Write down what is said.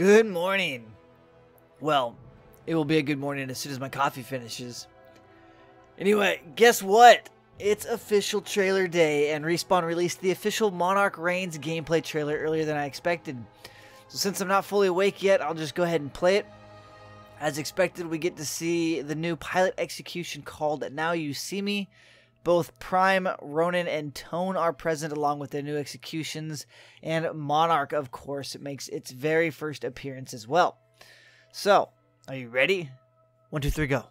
Good morning. Well, it will be a good morning as soon as my coffee finishes. Anyway, guess what? It's official trailer day, and Respawn released the official Monarch Reigns gameplay trailer earlier than I expected. So since I'm not fully awake yet, I'll just go ahead and play it. As expected, we get to see the new pilot execution called Now You See Me. Both Prime, Ronin, and Tone are present along with their new executions, and Monarch, of course, makes its very first appearance as well. So, are you ready? 1, 2, 3, go.